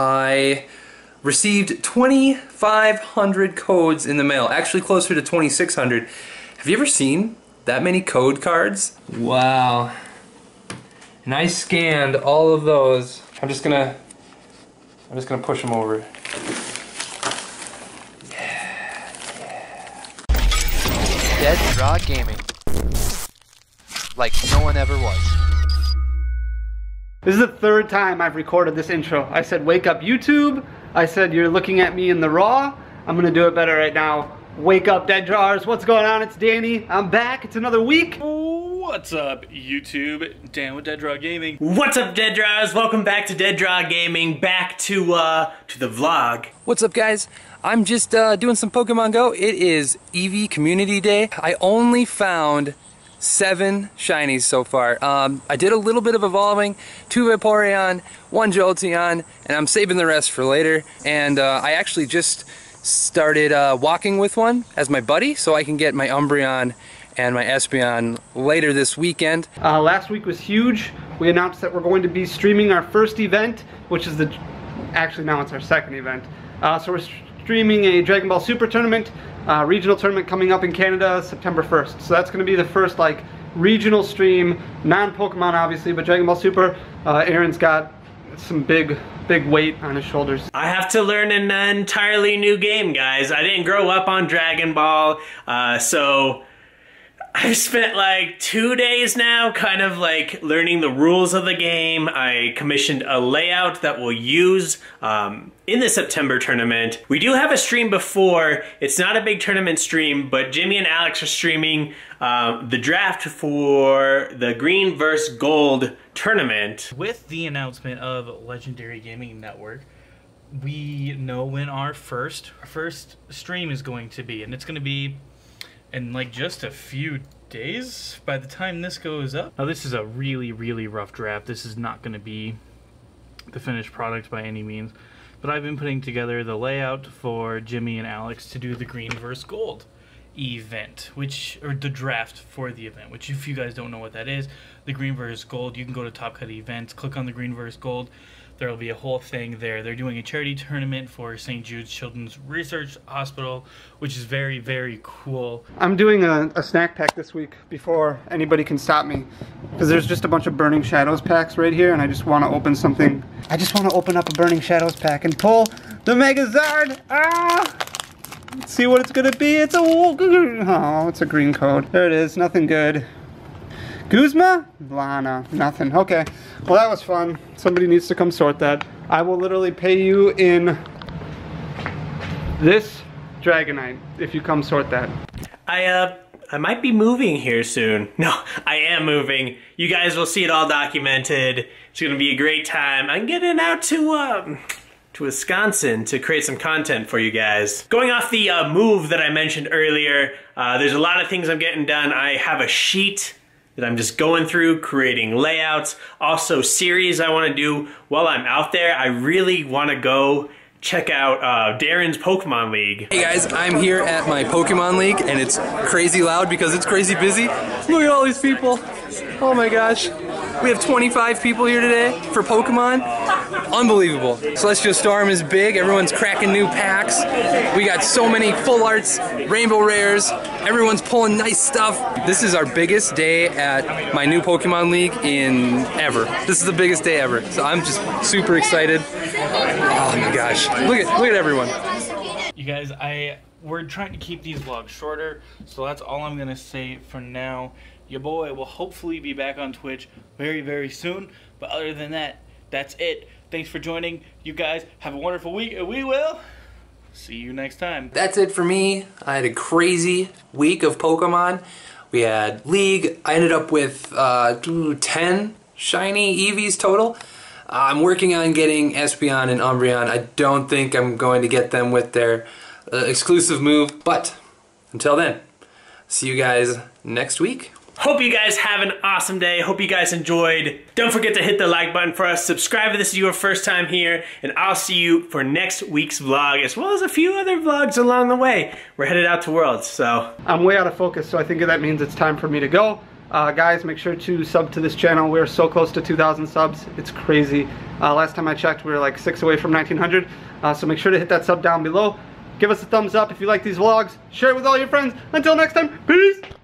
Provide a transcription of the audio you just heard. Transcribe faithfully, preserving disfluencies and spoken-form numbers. I received twenty-five hundred codes in the mail, actually closer to twenty-six hundred. Have you ever seen that many code cards? Wow. And I scanned all of those. I'm just gonna, I'm just gonna push them over. Yeah, yeah. Dead Draw Gaming, like no one ever was. This is the third time I've recorded this intro. I said, wake up YouTube. I said, you're looking at me in the raw. I'm gonna do it better right now. Wake up, Dead Drawers. What's going on? It's Danny. I'm back. It's another week. What's up, YouTube? Dan with Dead Draw Gaming. What's up, Dead Drawers? Welcome back to Dead Draw Gaming. Back to, uh, to the vlog. What's up, guys? I'm just, uh, doing some Pokemon Go. It is Eevee Community Day. I only found seven shinies so far. Um, I did a little bit of evolving, two Vaporeon, one Jolteon, and I'm saving the rest for later. And uh, I actually just started uh, walking with one as my buddy, so I can get my Umbreon and my Espeon later this weekend. Uh, last week was huge. We announced that we're going to be streaming our first event, which is the, actually now it's our second event. Uh, so we're streaming a Dragon Ball Super tournament. Uh, regional tournament coming up in Canada September first. So that's going to be the first like regional stream, non-Pokemon obviously, but Dragon Ball Super. Uh, Aaron's got some big, big weight on his shoulders. I have to learn an entirely new game, guys. I didn't grow up on Dragon Ball, uh, so I've spent like two days now kind of like learning the rules of the game. I commissioned a layout that we'll use um, in the September tournament. We do have a stream before. It's not a big tournament stream, but Jimmy and Alex are streaming uh, the draft for the Green versus Gold tournament. With the announcement of Legendary Gaming Network, we know when our first, our first stream is going to be, and it's going to be in like just a few days by the time this goes up. Now this is a really, really rough draft. This is not gonna be the finished product by any means, but I've been putting together the layout for Jimmy and Alex to do the Green versus Gold event, which, or the draft for the event, which if you guys don't know what that is, the Green versus Gold, you can go to Top Cut Events, click on the Green versus Gold, there'll be a whole thing there. They're doing a charity tournament for Saint Jude's Children's Research Hospital, which is very, very cool. I'm doing a, a snack pack this week before anybody can stop me, because there's just a bunch of Burning Shadows packs right here, and I just want to open something. I just want to open up a Burning Shadows pack and pull the Megazard! Ah! Let's see what it's going to be. It's a... Oh, it's a green code. There it is. Nothing good. Guzma? Blana. Nothing. Okay. Well, that was fun. Somebody needs to come sort that. I will literally pay you in this Dragonite if you come sort that. I, uh, I might be moving here soon. No, I am moving. You guys will see it all documented. It's going to be a great time. I'm getting out to, um... to Wisconsin to create some content for you guys. Going off the uh, move that I mentioned earlier, uh, there's a lot of things I'm getting done. I have a sheet that I'm just going through, creating layouts, also series I wanna do while I'm out there. I really wanna go check out uh, Darren's Pokemon League. Hey guys, I'm here at my Pokemon League and it's crazy loud because it's crazy busy. Look at all these people. Oh my gosh. We have twenty-five people here today for Pokemon. Unbelievable. Celestial Storm is big. Everyone's cracking new packs. We got so many Full Arts, Rainbow Rares. Everyone's pulling nice stuff. This is our biggest day at my new Pokemon League in ever. This is the biggest day ever. So I'm just super excited. Oh my gosh. Look at look at everyone. You guys, I we're trying to keep these vlogs shorter, so that's all I'm gonna say for now. Your boy will hopefully be back on Twitch very, very soon. But other than that, that's it. Thanks for joining. You guys have a wonderful week, and we will see you next time. That's it for me. I had a crazy week of Pokemon. We had League. I ended up with uh, ten shiny Eevees total. I'm working on getting Espeon and Umbreon. I don't think I'm going to get them with their uh, exclusive move. But until then, see you guys next week. Hope you guys have an awesome day. Hope you guys enjoyed. Don't forget to hit the like button for us. Subscribe if this is your first time here. And I'll see you for next week's vlog, as well as a few other vlogs along the way. We're headed out to Worlds, so. I'm way out of focus, so I think that means it's time for me to go. Uh, guys, make sure to sub to this channel. We're so close to two thousand subs. It's crazy. Uh, last time I checked, we were like six away from nineteen hundred. Uh, so make sure to hit that sub down below. Give us a thumbs up if you like these vlogs. Share it with all your friends. Until next time, peace!